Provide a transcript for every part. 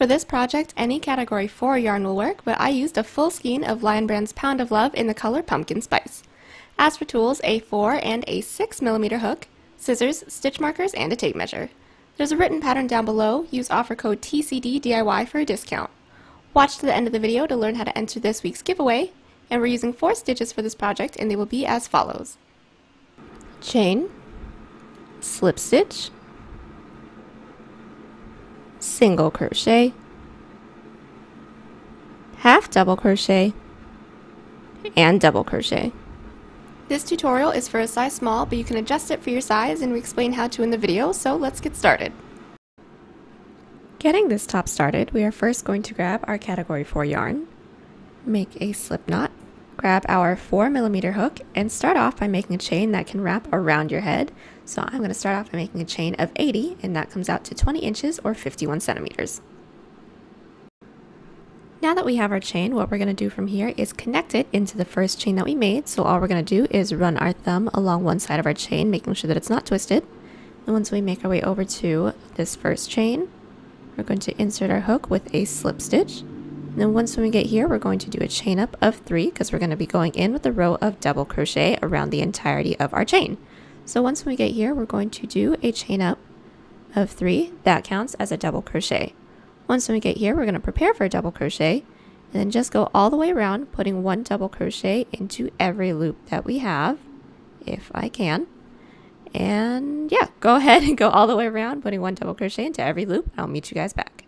For this project, any category 4 yarn will work, but I used a full skein of Lion Brand's Pound of Love in the color Pumpkin Spice. As for tools, a 4 and a 6mm hook, scissors, stitch markers, and a tape measure. There's a written pattern down below. Use offer code TCDDIY for a discount. Watch to the end of the video to learn how to enter this week's giveaway, and we're using 4 stitches for this project, and they will be as follows. Chain, slip stitch, single crochet, half double crochet, and double crochet. This tutorial is for a size small, but you can adjust it for your size, and we explain how to in the video, so let's get started. Getting this top started, we are first going to grab our category 4 yarn, make a slip knot, grab our 4mm hook, and start off by making a chain that can wrap around your head. So I'm going to start off by making a chain of 80, and that comes out to 20 inches or 51 centimeters. Now that we have our chain, what we're going to do from here is connect it into the first chain that we made. So all we're going to do is run our thumb along one side of our chain, making sure that it's not twisted. And once we make our way over to this first chain, we're going to insert our hook with a slip stitch. And then once we get here, we're going to do a chain up of 3, because we're going to be going in with a row of double crochet around the entirety of our chain. So once we get here, we're going to do a chain up of 3. That counts as a double crochet. Once we get here, we're going to prepare for a double crochet, and then just go all the way around, putting one double crochet into every loop that we have, if I can. And yeah, go ahead and go all the way around, putting one double crochet into every loop, and I'll meet you guys back.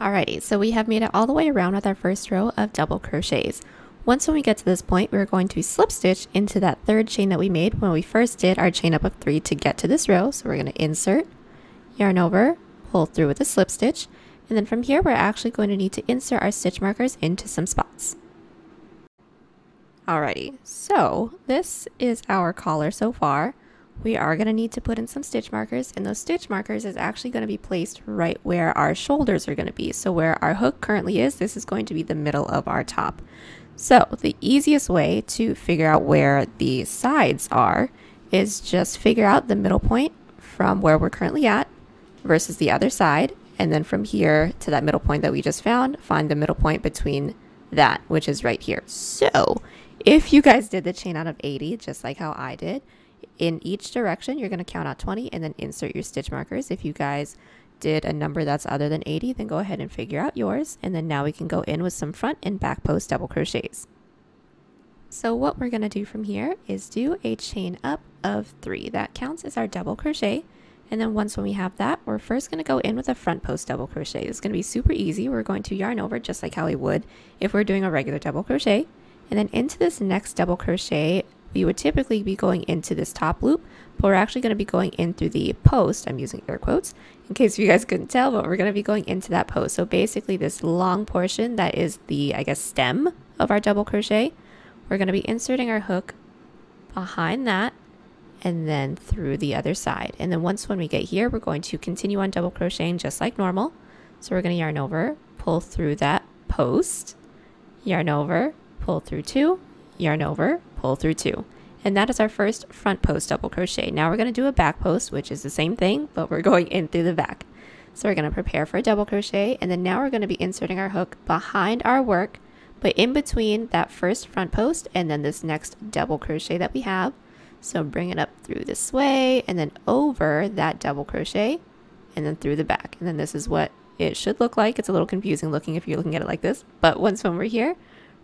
Alrighty, so we have made it all the way around with our first row of double crochets. Once when we get to this point, we're going to slip stitch into that third chain that we made when we first did our chain up of 3 to get to this row. So we're going to insert, yarn over, pull through with a slip stitch, and then from here we're actually going to need to insert our stitch markers into some spots. Alrighty, so this is our collar so far. We are going to need to put in some stitch markers, and those stitch markers is actually going to be placed right where our shoulders are going to be. So where our hook currently is, this is going to be the middle of our top. So the easiest way to figure out where the sides are is just figure out the middle point from where we're currently at versus the other side, and then from here to that middle point that we just found, find the middle point between that, which is right here. So if you guys did the chain out of 80, just like how I did, in each direction you're going to count out 20 and then insert your stitch markers. If you guys did a number that's other than 80, then go ahead and figure out yours, and then now we can go in with some front and back post double crochets. So what we're going to do from here is do a chain up of 3. That counts as our double crochet. And then once when we have that, we're first going to go in with a front post double crochet. It's going to be super easy. We're going to yarn over just like how we would if we're doing a regular double crochet. And then into this next double crochet, we would typically be going into this top loop, but we're actually going to be going in through the post. I'm using air quotes in case you guys couldn't tell, but we're going to be going into that post. So basically this long portion that is the, I guess, stem of our double crochet, we're going to be inserting our hook behind that, and then through the other side. And then once when we get here, we're going to continue on double crocheting just like normal. So we're going to yarn over, pull through that post, yarn over, pull through 2, yarn over, pull through 2. And that is our first front post double crochet. Now we're going to do a back post, which is the same thing, but we're going in through the back. So we're going to prepare for a double crochet, and then now we're going to be inserting our hook behind our work, but in between that first front post and then this next double crochet that we have. So bring it up through this way, and then over that double crochet, and then through the back. And then this is what it should look like. It's a little confusing looking if you're looking at it like this, but once when we're here,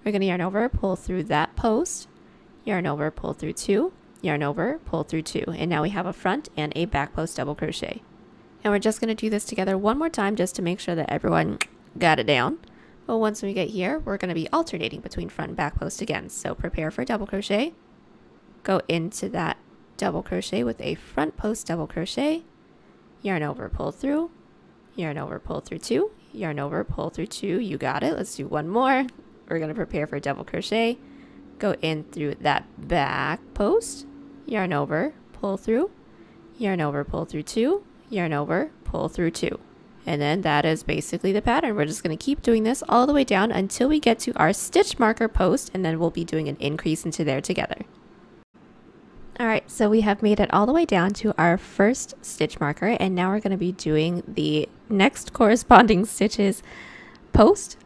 we're going to yarn over, pull through that post, yarn over, pull through 2, yarn over, pull through 2. And now we have a front and a back post double crochet. And we're just going to do this together one more time just to make sure that everyone got it down. But once we get here, we're going to be alternating between front and back post again. So prepare for double crochet. Go into that double crochet with a front post double crochet, yarn over, pull through, yarn over, pull through 2, yarn over, pull through 2. You got it. Let's do one more. We're going to prepare for a double crochet, go in through that back post, yarn over, pull through, yarn over, pull through 2, yarn over, pull through 2. And then that is basically the pattern. We're just going to keep doing this all the way down until we get to our stitch marker post, and then we'll be doing an increase into there together. All right, so we have made it all the way down to our first stitch marker, and now we're going to be doing the next corresponding stitches post,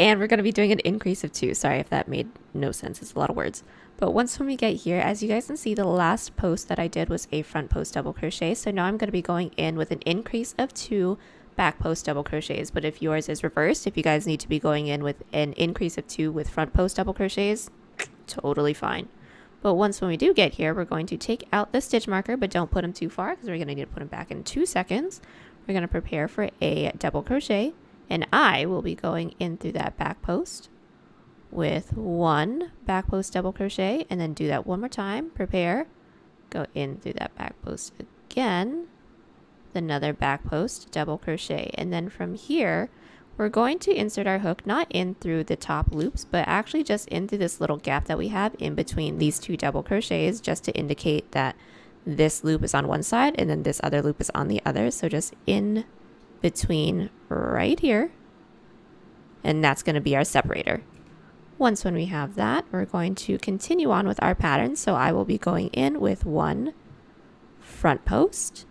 and we're going to be doing an increase of 2. Sorry if that made no sense, it's a lot of words. But once when we get here, as you guys can see, the last post that I did was a front post double crochet, so now I'm going to be going in with an increase of 2 back post double crochets. But if yours is reversed, if you guys need to be going in with an increase of 2 with front post double crochets, totally fine. But once when we do get here, we're going to take out the stitch marker, but don't put them too far because we're going to need to put them back in 2 seconds. We're going to prepare for a double crochet, and I will be going in through that back post with 1 back post double crochet, and then do that one more time, prepare, go in through that back post again, another back post double crochet. And then from here, we're going to insert our hook not in through the top loops, but actually just in through this little gap that we have in between these 2 double crochets, just to indicate that this loop is on one side and then this other loop is on the other. So just in between right here, and that's going to be our separator. Once when we have that, we're going to continue on with our pattern. So I will be going in with 1 front post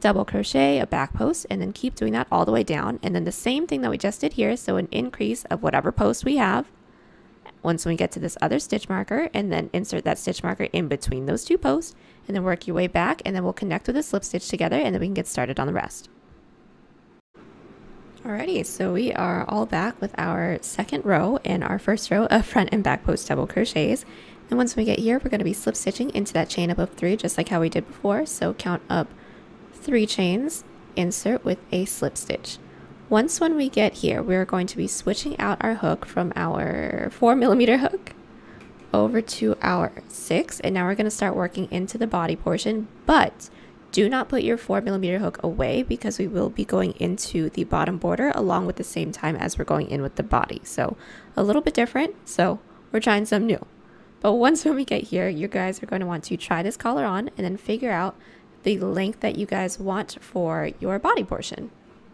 double crochet, a back post, and then keep doing that all the way down. And then the same thing that we just did here, so an increase of whatever post we have once we get to this other stitch marker, and then insert that stitch marker in between those 2 posts, and then work your way back, and then we'll connect with a slip stitch together, and then we can get started on the rest. Alrighty, so we are all back with our second row and our first row of front and back post double crochets. And once we get here, we're going to be slip stitching into that chain up of 3, just like how we did before. So count up 3 chains, insert with a slip stitch. Once when we get here, we're going to be switching out our hook from our 4mm hook over to our 6, and now we're going to start working into the body portion. But do not put your 4mm hook away, because we will be going into the bottom border along with the same time as we're going in with the body, so a little bit different, so we're trying some new. But once when we get here, you guys are going to want to try this collar on and then figure out the length that you guys want for your body portion.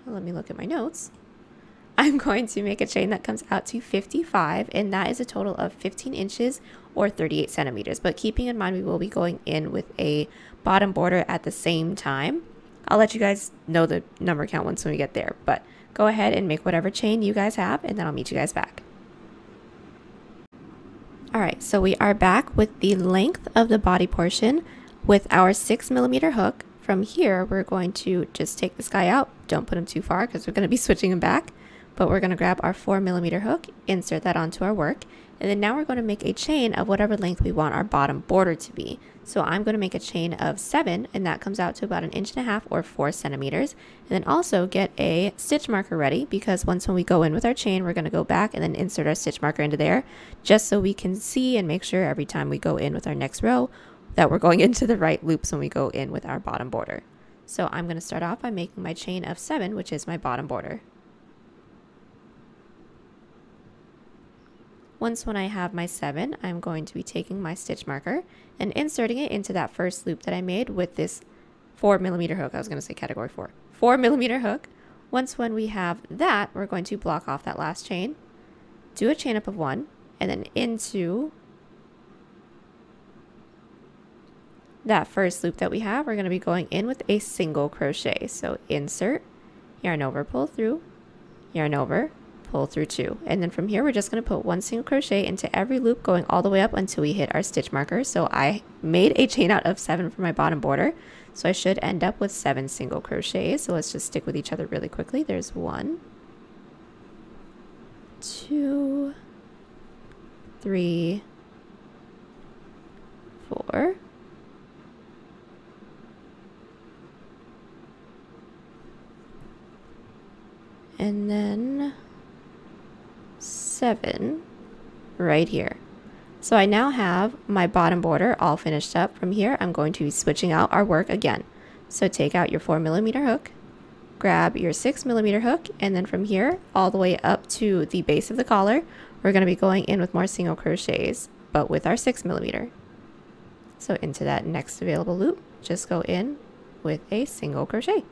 Well, let me look at my notes. I'm going to make a chain that comes out to 55, and that is a total of 15 inches or 38 centimeters. But keeping in mind, we will be going in with a bottom border at the same time. I'll let you guys know the number count once when we get there, but go ahead and make whatever chain you guys have, and then I'll meet you guys back. All right, so we are back with the length of the body portion with our 6mm hook. From here, we're going to just take this guy out. Don't put him too far because we're going to be switching him back, but we're going to grab our 4mm hook, insert that onto our work, and then now we're going to make a chain of whatever length we want our bottom border to be. So I'm going to make a chain of 7, and that comes out to about 1.5 inches or 4 centimeters. And then also get a stitch marker ready, because once when we go in with our chain, we're going to go back and then insert our stitch marker into there, just so we can see and make sure every time we go in with our next row that we're going into the right loops when we go in with our bottom border. So I'm going to start off by making my chain of 7, which is my bottom border. Once when I have my 7, I'm going to be taking my stitch marker and inserting it into that first loop that I made with this 4mm hook. I was going to say category 4mm hook. Once when we have that, we're going to block off that last chain, do a chain up of 1, and then into that first loop that we have, we're going to be going in with a single crochet. So insert, yarn over, pull through, yarn over, pull through 2, and then from here we're just going to put 1 single crochet into every loop, going all the way up until we hit our stitch marker. So I made a chain out of 7 for my bottom border, so I should end up with 7 single crochets. So let's just stick with each other really quickly. There's 1, 2, 3, 4 and then 7 right here. So I now have my bottom border all finished up. From here, I'm going to be switching out our work again. So take out your 4mm hook, grab your 6mm hook, and then from here all the way up to the base of the collar, we're going to be going in with more single crochets, but with our 6mm. So into that next available loop, just go in with a single crochet.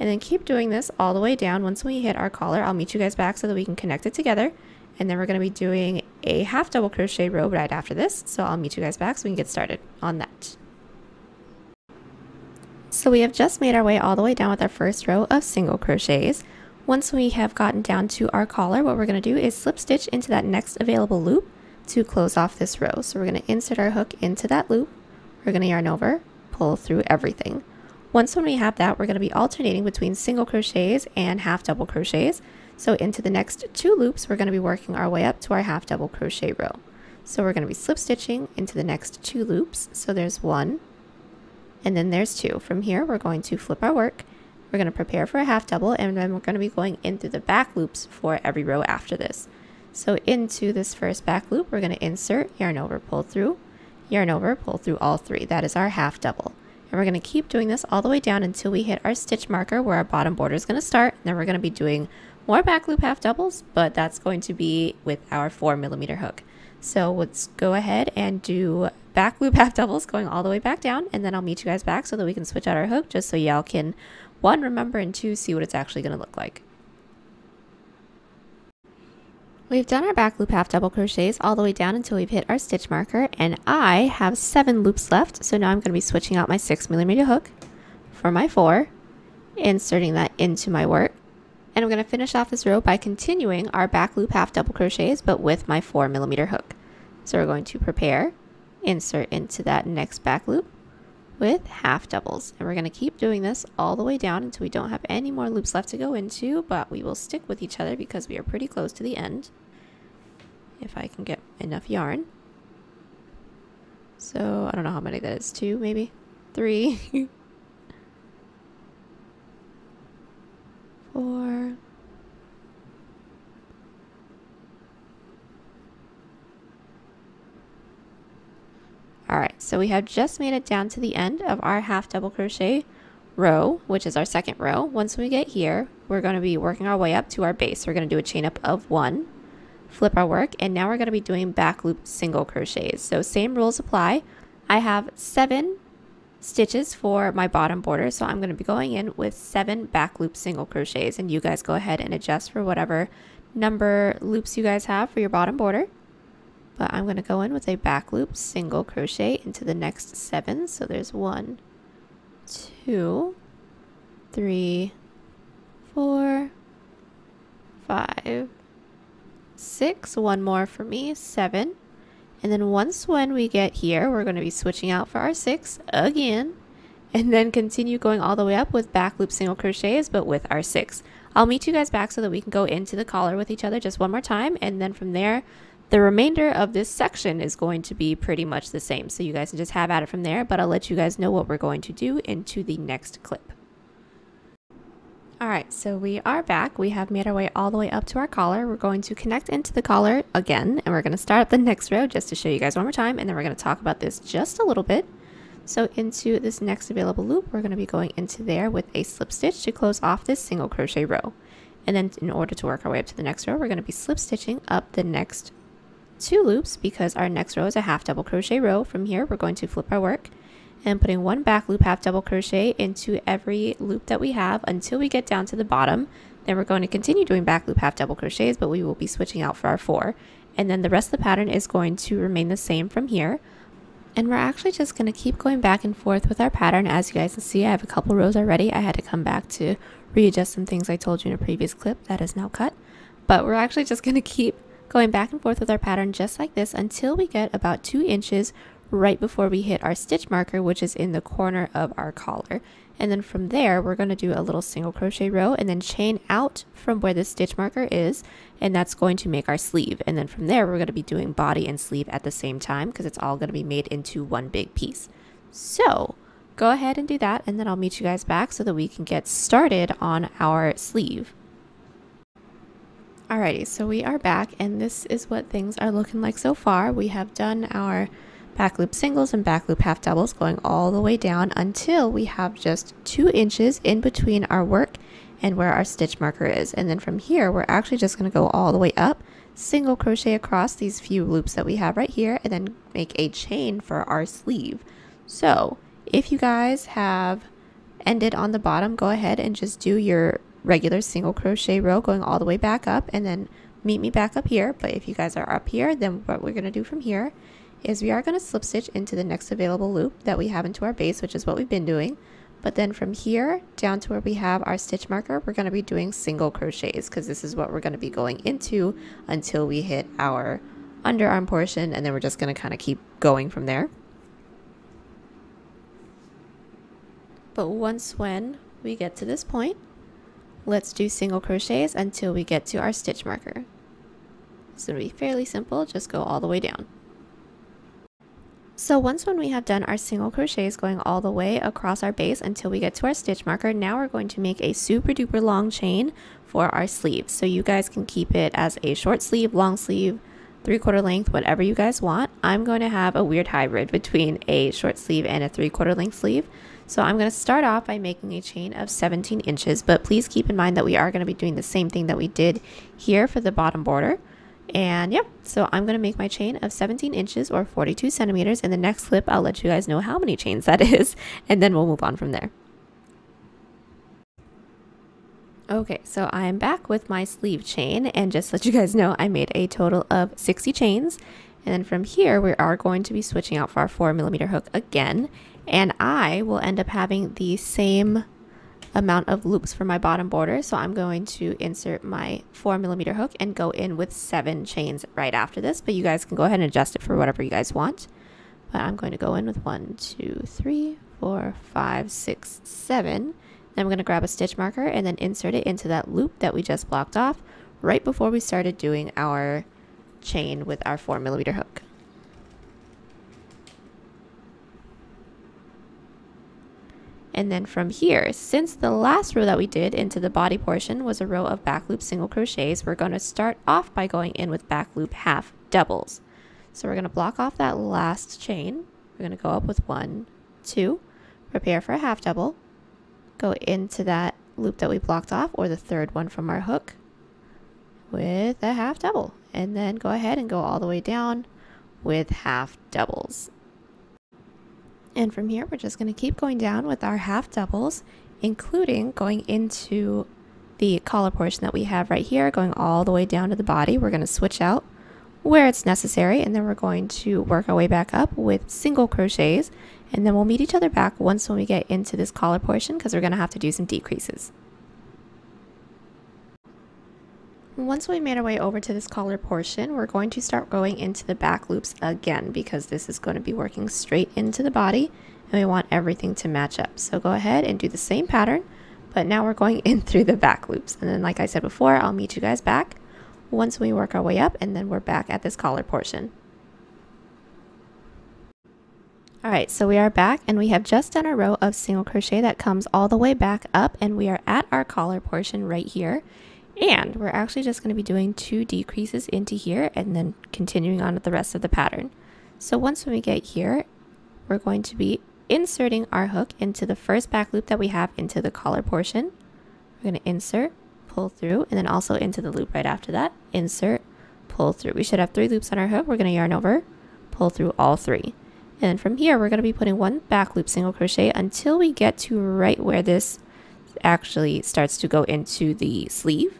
And then keep doing this all the way down. Once we hit our collar, I'll meet you guys back so that we can connect it together. And then we're going to be doing a half double crochet row right after this. So I'll meet you guys back so we can get started on that. So we have just made our way all the way down with our first row of single crochets. Once we have gotten down to our collar, what we're going to do is slip stitch into that next available loop to close off this row. So we're going to insert our hook into that loop, we're going to yarn over, pull through everything. Once when we have that, we're going to be alternating between single crochets and half double crochets. So into the next two loops, we're going to be working our way up to our half double crochet row. So we're going to be slip stitching into the next two loops. So there's one, and then there's two. From here, we're going to flip our work. We're going to prepare for a half double, and then we're going to be going in through the back loops for every row after this. So into this first back loop, we're going to insert, yarn over, pull through all three. That is our half double. And we're going to keep doing this all the way down until we hit our stitch marker where our bottom border is going to start. And then we're going to be doing more back loop half doubles, but that's going to be with our 4mm hook. So let's go ahead and do back loop half doubles going all the way back down, and then I'll meet you guys back so that we can switch out our hook, just so y'all can, one, remember, and two, see what it's actually going to look like. We've done our back loop half double crochets all the way down until we've hit our stitch marker, and I have 7 loops left. So now I'm going to be switching out my 6mm hook for my 4, inserting that into my work, and I'm going to finish off this row by continuing our back loop half double crochets but with my 4mm hook. So we're going to prepare, insert into that next back loop with half doubles, and we're going to keep doing this all the way down until we don't have any more loops left to go into, but we will stick with each other because we are pretty close to the end. If I can get enough yarn. So I don't know how many that is, 2 maybe? 3. 4. 4. Alright, so we have just made it down to the end of our half double crochet row, which is our second row. Once we get here, we're going to be working our way up to our base. We're going to do a chain up of 1. Flip our work, and now we're going to be doing back loop single crochets. So same rules apply. I have 7 stitches for my bottom border, so I'm going to be going in with 7 back loop single crochets, and you guys go ahead and adjust for whatever number loops you guys have for your bottom border. But I'm going to go in with a back loop single crochet into the next 7. So there's 1, 2, 3, 4, 5, 6, one more for me, 7, and then once when we get here, we're going to be switching out for our 6 again, and then continue going all the way up with back loop single crochets but with our 6. I'll meet you guys back so that we can go into the collar with each other just one more time, and then from there the remainder of this section is going to be pretty much the same, so you guys can just have at it from there, but I'll let you guys know what we're going to do into the next clip. Alright, so we are back. We have made our way all the way up to our collar. We're going to connect into the collar again, and we're going to start up the next row just to show you guys one more time, and then we're going to talk about this just a little bit. So into this next available loop, we're going to be going into there with a slip stitch to close off this single crochet row. And then in order to work our way up to the next row, we're going to be slip stitching up the next 2 loops because our next row is a half double crochet row. From here, we're going to flip our work and putting 1 back loop half double crochet into every loop that we have until we get down to the bottom. Then we're going to continue doing back loop half double crochets, but we will be switching out for our 4, and then the rest of the pattern is going to remain the same from here. And we're actually just going to keep going back and forth with our pattern. As you guys can see, I have a couple rows already. I had to come back to readjust some things I told you in a previous clip that is now cut, but we're actually just going to keep going back and forth with our pattern just like this until we get about 2 inches right before we hit our stitch marker, which is in the corner of our collar. And then from there, we're going to do a little single crochet row and then chain out from where the stitch marker is, and that's going to make our sleeve. And then from there, we're going to be doing body and sleeve at the same time because it's all going to be made into one big piece. So go ahead and do that, and then I'll meet you guys back so that we can get started on our sleeve. Alrighty, so we are back, and this is what things are looking like so far. We have done our back loop singles and back loop half doubles going all the way down until we have just 2 inches in between our work and where our stitch marker is. And then from here, we're actually just going to go all the way up, single crochet across these few loops that we have right here, and then make a chain for our sleeve. So if you guys have ended on the bottom, go ahead and just do your regular single crochet row going all the way back up, and then meet me back up here. But if you guys are up here, then what we're going to do from here is we are going to slip stitch into the next available loop that we have into our base, which is what we've been doing. But then from here down to where we have our stitch marker, we're going to be doing single crochets, because this is what we're going to be going into until we hit our underarm portion, and then we're just going to kind of keep going from there. But when we get to this point, let's do single crochets until we get to our stitch marker. It's going to be fairly simple, just go all the way down. So when we have done our single crochets going all the way across our base until we get to our stitch marker, now we're going to make a super duper long chain for our sleeves. So you guys can keep it as a short sleeve, long sleeve, 3/4 length, whatever you guys want. I'm going to have a weird hybrid between a short sleeve and a 3/4 length sleeve. So I'm going to start off by making a chain of 17 inches, but please keep in mind that we are going to be doing the same thing that we did here for the bottom border. And yep, so I'm going to make my chain of 17 inches or 42 centimeters. In the next clip, I'll let you guys know how many chains that is, and then we'll move on from there. Okay, so I am back with my sleeve chain, and just to let you guys know, I made a total of 60 chains. And then from here, we are going to be switching out for our 4mm hook again. And I will end up having the same amount of loops for my bottom border. So I'm going to insert my 4mm hook and go in with 7 chains right after this. But you guys can go ahead and adjust it for whatever you guys want. But I'm going to go in with 1, 2, 3, 4, 5, 6, 7. I'm going to grab a stitch marker and then insert it into that loop that we just blocked off right before we started doing our chain with our 4mm hook. And then from here, since the last row that we did into the body portion was a row of back loop single crochets, we're going to start off by going in with back loop half doubles. So we're going to block off that last chain. We're going to go up with 1, 2, prepare for a half double, go into that loop that we blocked off, or the third one from our hook, with a half double, and then go ahead and go all the way down with half doubles. And from here, we're just going to keep going down with our half doubles, including going into the collar portion that we have right here, going all the way down to the body. We're going to switch out where it's necessary, and then we're going to work our way back up with single crochets, and then we'll meet each other back when we get into this collar portion, because we're going to have to do some decreases. Once we made our way over to this collar portion, we're going to start going into the back loops again, because this is going to be working straight into the body and we want everything to match up. So go ahead and do the same pattern, but now we're going in through the back loops. And then, like I said before, I'll meet you guys back once we work our way up, and then we're back at this collar portion. Alright, so we are back, and we have just done a row of single crochet that comes all the way back up, and we are at our collar portion right here. And we're actually just going to be doing 2 decreases into here and then continuing on with the rest of the pattern. So when we get here, we're going to be inserting our hook into the first back loop that we have into the collar portion. We're going to insert, pull through, and then also into the loop right after that. Insert, pull through. We should have 3 loops on our hook. We're going to yarn over, pull through all 3. And then from here, we're going to be putting 1 back loop single crochet until we get to right where this actually starts to go into the sleeve.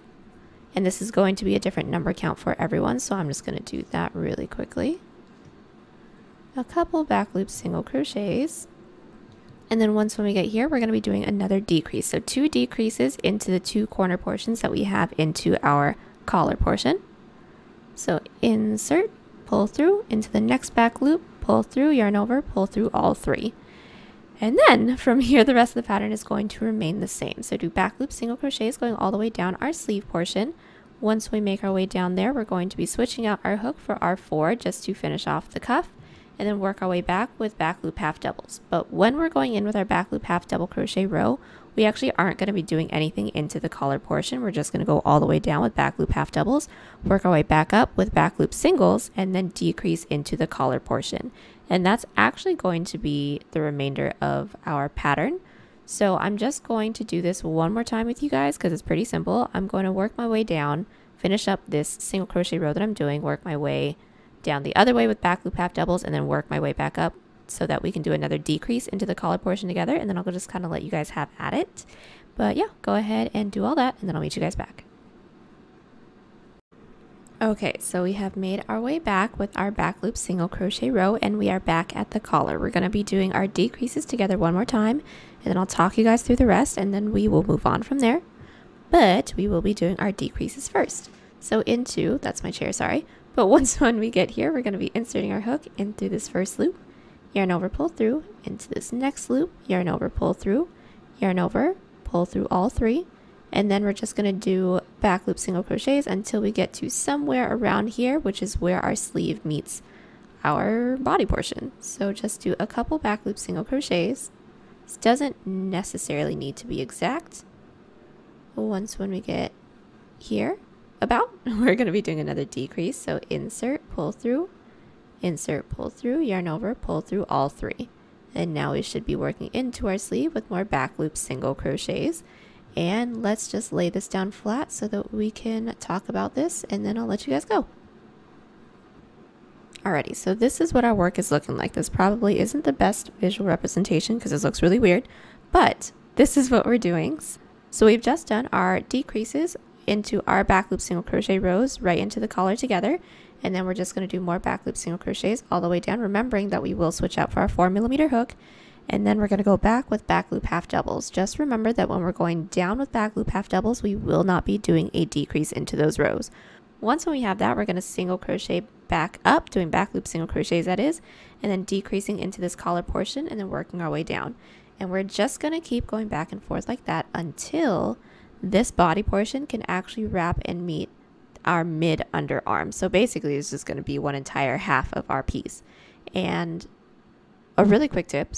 And this is going to be a different number count for everyone, so I'm just going to do that really quickly. A couple back loop single crochets. And then when we get here, we're going to be doing another decrease. So 2 decreases into the 2 corner portions that we have into our collar portion. So insert, pull through, into the next back loop, pull through, yarn over, pull through all 3. And then from here, the rest of the pattern is going to remain the same. So do back loop single crochets going all the way down our sleeve portion. Once we make our way down there, we're going to be switching out our hook for our 4 just to finish off the cuff, and then work our way back with back loop half doubles. But when we're going in with our back loop half double crochet row, we actually aren't going to be doing anything into the collar portion. We're just going to go all the way down with back loop half doubles, work our way back up with back loop singles, and then decrease into the collar portion. And that's actually going to be the remainder of our pattern. So I'm just going to do this one more time with you guys, because it's pretty simple. I'm going to work my way down, finish up this single crochet row that I'm doing, work my way down the other way with back loop half doubles, and then work my way back up so that we can do another decrease into the collar portion together, and then I'll just kind of let you guys have at it. But yeah, go ahead and do all that, and then I'll meet you guys back. Okay, so we have made our way back with our back loop single crochet row, and we are back at the collar. We're going to be doing our decreases together one more time, and then I'll talk you guys through the rest, and then we will move on from there. But we will be doing our decreases first. So into, that's my chair, sorry. But once when we get here, we're going to be inserting our hook in through this first loop, yarn over, pull through, into this next loop, yarn over, pull through, yarn over, pull through all three. And then we're just going to do back loop single crochets until we get to somewhere around here, which is where our sleeve meets our body portion. So just do a couple back loop single crochets. This doesn't necessarily need to be exact. Once when we get here, about, we're going to be doing another decrease. So insert, pull through, yarn over, pull through all three. And now we should be working into our sleeve with more back loop single crochets. And let's just lay this down flat so that we can talk about this, and then I'll let you guys go. Alrighty, so this is what our work is looking like. This probably isn't the best visual representation because this looks really weird, but this is what we're doing. So we've just done our decreases into our back loop single crochet rows right into the collar together, and then we're just going to do more back loop single crochets all the way down, remembering that we will switch out for our 4mm hook. And then we're going to go back with back loop half doubles. Just remember that when we're going down with back loop half doubles, we will not be doing a decrease into those rows. Once when we have that, we're going to single crochet back up, doing back loop single crochets that is, and then decreasing into this collar portion and then working our way down. And we're just going to keep going back and forth like that until this body portion can actually wrap and meet our mid underarm. So basically it's just going to be one entire half of our piece. And a really quick tip,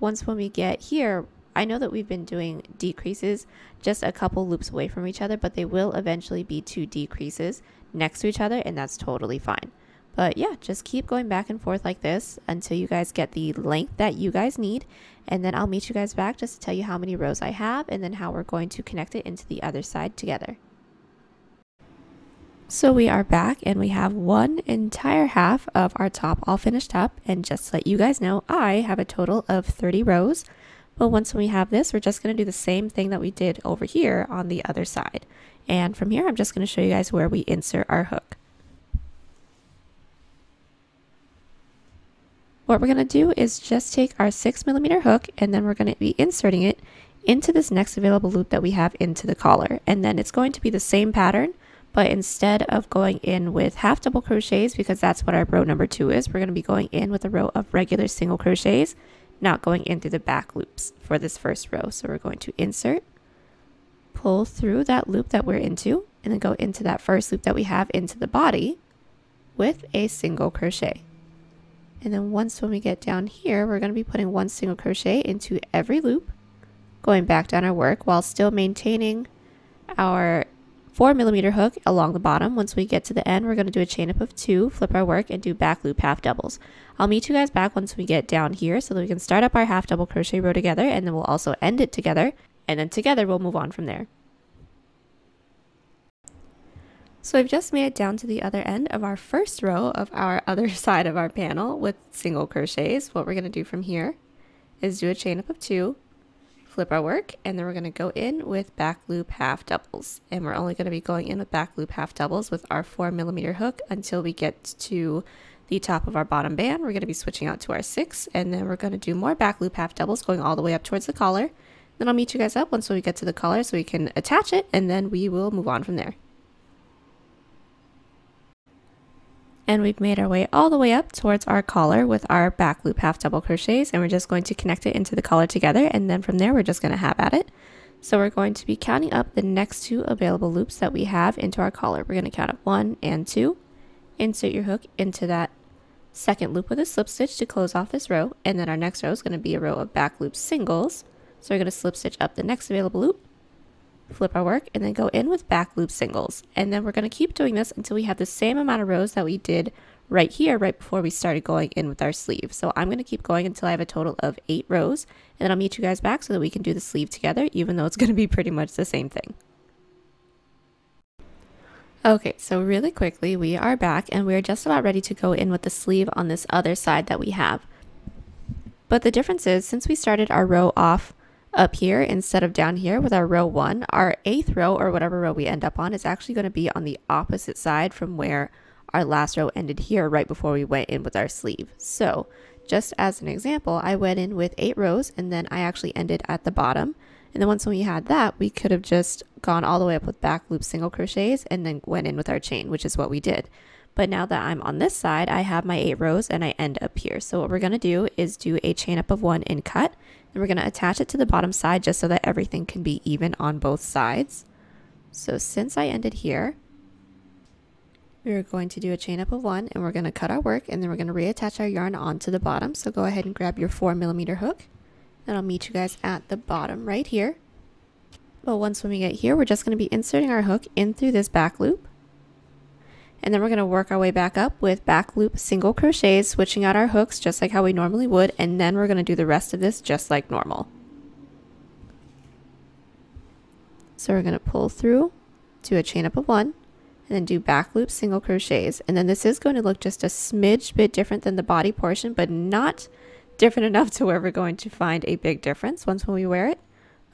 once when we get here, I know that we've been doing decreases just a couple loops away from each other, but they will eventually be two decreases next to each other, and that's totally fine. But yeah, just keep going back and forth like this until you guys get the length that you guys need, and then I'll meet you guys back just to tell you how many rows I have and then how we're going to connect it into the other side together. So we are back, and we have one entire half of our top all finished up. And just to let you guys know, I have a total of 30 rows. But once we have this, we're just going to do the same thing that we did over here on the other side. And from here, I'm just going to show you guys where we insert our hook. What we're going to do is just take our 6mm hook, and then we're going to be inserting it into this next available loop that we have into the collar. And then it's going to be the same pattern, but instead of going in with half double crochets, because that's what our row number 2 is, we're going to be going in with a row of regular single crochets, not going in through the back loops for this first row. So we're going to insert, pull through that loop that we're into, and then go into that first loop that we have into the body with a single crochet. And then once when we get down here, we're going to be putting one single crochet into every loop, going back down our work while still maintaining our 4mm hook along the bottom. Once we get to the end, we're going to do a chain up of 2, flip our work, and do back loop half doubles. I'll meet you guys back once we get down here so that we can start up our half double crochet row together, and then we'll also end it together, and then together we'll move on from there. So I've just made it down to the other end of our first row of our other side of our panel with single crochets. What we're going to do from here is do a chain up of 2, flip our work, and then we're going to go in with back loop half doubles, and we're only going to be going in with back loop half doubles with our 4mm hook until we get to the top of our bottom band. We're going to be switching out to our 6, and then we're going to do more back loop half doubles going all the way up towards the collar. Then I'll meet you guys up once we get to the collar so we can attach it, and then we will move on from there. And we've made our way all the way up towards our collar with our back loop half double crochets, and we're just going to connect it into the collar together, and then from there we're just going to have at it. So we're going to be counting up the next 2 available loops that we have into our collar. We're going to count up 1 and 2, insert your hook into that second loop with a slip stitch to close off this row, and then our next row is going to be a row of back loop singles. So we're going to slip stitch up the next available loop, flip our work, and then go in with back loop singles. And then we're going to keep doing this until we have the same amount of rows that we did right here, right before we started going in with our sleeve. So I'm going to keep going until I have a total of 8 rows, and then I'll meet you guys back so that we can do the sleeve together, even though it's going to be pretty much the same thing. Okay, so really quickly, we are back, and we're just about ready to go in with the sleeve on this other side that we have. But the difference is, since we started our row off up here instead of down here with our row one. Our eighth row, or whatever row we end up on, is actually going to be on the opposite side from where our last row ended here right before we went in with our sleeve. So just as an example, I went in with 8 rows and then I actually ended at the bottom. And then once we had that, we could have just gone all the way up with back loop single crochets and then went in with our chain, which is what we did. But now that I'm on this side, I have my 8 rows and I end up here. So what we're going to do is do a chain up of 1 and cut, and we're going to attach it to the bottom side just so that everything can be even on both sides. So since I ended here, we're going to do a chain up of 1 and we're going to cut our work, and then we're going to reattach our yarn onto the bottom. So go ahead and grab your 4mm hook, and I'll meet you guys at the bottom right here. But once when we get here, we're just going to be inserting our hook in through this back loop, and then we're going to work our way back up with back loop single crochets, switching out our hooks just like how we normally would, and then we're going to do the rest of this just like normal. So we're going to pull through to a chain up of 1 and then do back loop single crochets. And then this is going to look just a smidge bit different than the body portion, but not different enough to where we're going to find a big difference once when we wear it.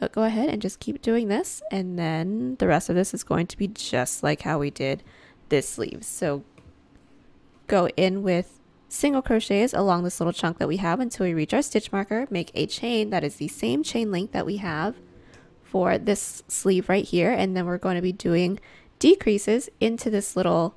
But go ahead and just keep doing this, and then the rest of this is going to be just like how we did this sleeve. So go in with single crochets along this little chunk that we have until we reach our stitch marker, make a chain that is the same chain length that we have for this sleeve right here, and then we're going to be doing decreases into this little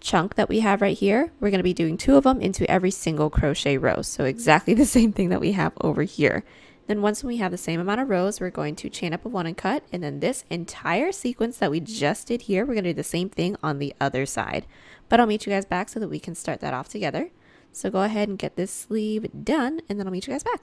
chunk that we have right here. We're going to be doing 2 of them into every single crochet row, so exactly the same thing that we have over here. Then once we have the same amount of rows, we're going to chain up a 1 and cut, and then this entire sequence that we just did here, we're going to do the same thing on the other side. But I'll meet you guys back so that we can start that off together. So go ahead and get this sleeve done, and then I'll meet you guys back.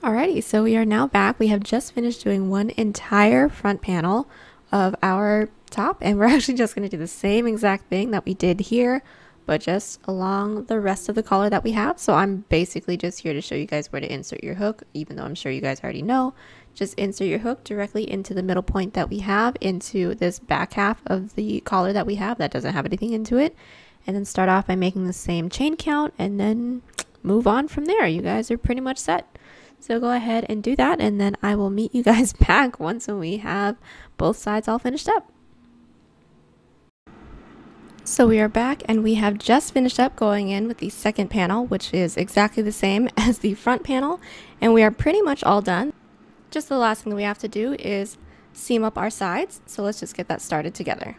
Alrighty, so we are now back. We have just finished doing one entire front panel of our top, and we're actually just going to do the same exact thing that we did here, but just along the rest of the collar that we have. So I'm basically just here to show you guys where to insert your hook, even though I'm sure you guys already know. Just insert your hook directly into the middle point that we have, into this back half of the collar that we have that doesn't have anything into it, and then start off by making the same chain count and then move on from there. You guys are pretty much set. So go ahead and do that, and then I will meet you guys back once when we have both sides all finished up. So we are back, and we have just finished up going in with the second panel, which is exactly the same as the front panel, and we are pretty much all done. Just the last thing that we have to do is seam up our sides, so let's just get that started together.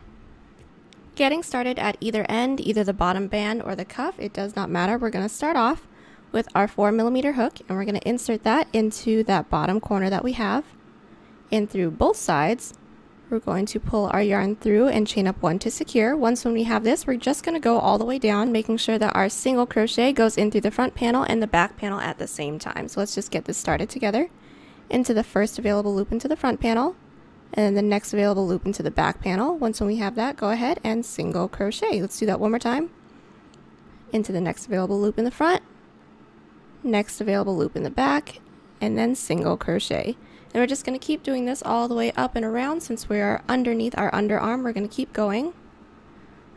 Getting started at either end, either the bottom band or the cuff, it does not matter. We're going to start off with our 4mm hook, and we're going to insert that into that bottom corner that we have. And through both sides, we're going to pull our yarn through and chain up 1 to secure. Once when we have this, we're just going to go all the way down, making sure that our single crochet goes in through the front panel and the back panel at the same time. So let's just get this started together. Into the first available loop into the front panel, and the next available loop into the back panel. Once when we have that, go ahead and single crochet. Let's do that one more time. Into the next available loop in the front, next available loop in the back, and then single crochet. And we're just going to keep doing this all the way up and around. Since we are underneath our underarm, we're going to keep going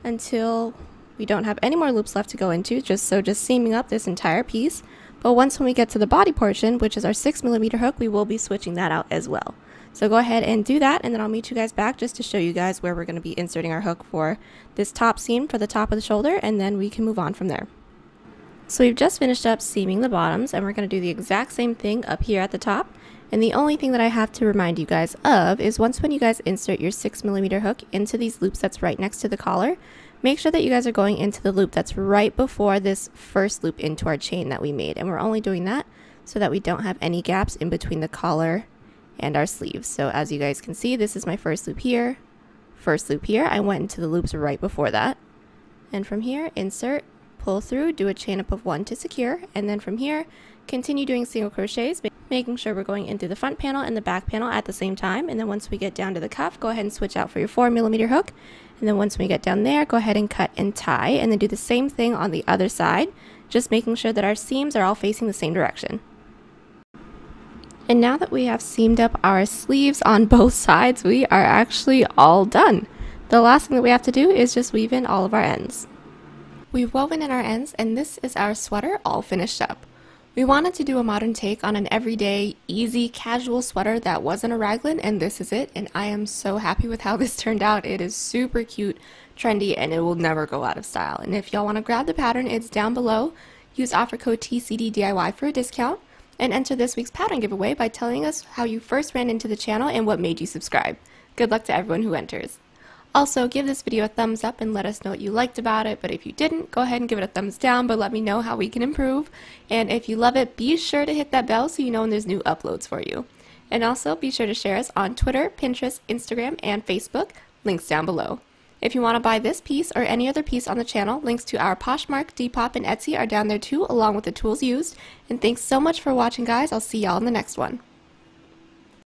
until we don't have any more loops left to go into, just seaming up this entire piece. But once when we get to the body portion, which is our 6mm hook, we will be switching that out as well. So go ahead and do that, and then I'll meet you guys back just to show you guys where we're going to be inserting our hook for this top seam for the top of the shoulder, and then we can move on from there. So we've just finished up seaming the bottoms, and we're going to do the exact same thing up here at the top. And the only thing that I have to remind you guys of is once when you guys insert your 6mm hook into these loops that's right next to the collar, make sure that you guys are going into the loop that's right before this first loop into our chain that we made. And we're only doing that so that we don't have any gaps in between the collar and our sleeves. So as you guys can see, this is my first loop here, first loop here. I went into the loops right before that. And from here, insert, pull through, do a chain up of 1 to secure, and then from here continue doing single crochets, making sure we're going into the front panel and the back panel at the same time. And then once we get down to the cuff, go ahead and switch out for your 4mm hook, and then once we get down there, go ahead and cut and tie, and then do the same thing on the other side, just making sure that our seams are all facing the same direction. And now that we have seamed up our sleeves on both sides, we are actually all done. The last thing that we have to do is just weave in all of our ends. We've woven in our ends, and this is our sweater all finished up. We wanted to do a modern take on an everyday, easy, casual sweater that wasn't a raglan, and this is it, and I am so happy with how this turned out. It is super cute, trendy, and it will never go out of style. And if y'all want to grab the pattern, it's down below. Use offer code TCDDIY for a discount, and enter this week's pattern giveaway by telling us how you first ran into the channel and what made you subscribe. Good luck to everyone who enters. Also, give this video a thumbs up and let us know what you liked about it, but if you didn't, go ahead and give it a thumbs down, but let me know how we can improve. And if you love it, be sure to hit that bell so you know when there's new uploads for you. And also, be sure to share us on Twitter, Pinterest, Instagram, and Facebook. Links down below. If you want to buy this piece or any other piece on the channel, links to our Poshmark, Depop, and Etsy are down there too, along with the tools used. And thanks so much for watching, guys. I'll see y'all in the next one.